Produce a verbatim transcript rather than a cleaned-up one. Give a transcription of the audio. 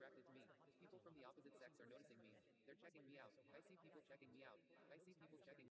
attracted to me. People from the opposite sex are noticing me. They're checking me out. I see people checking me out. I see people checking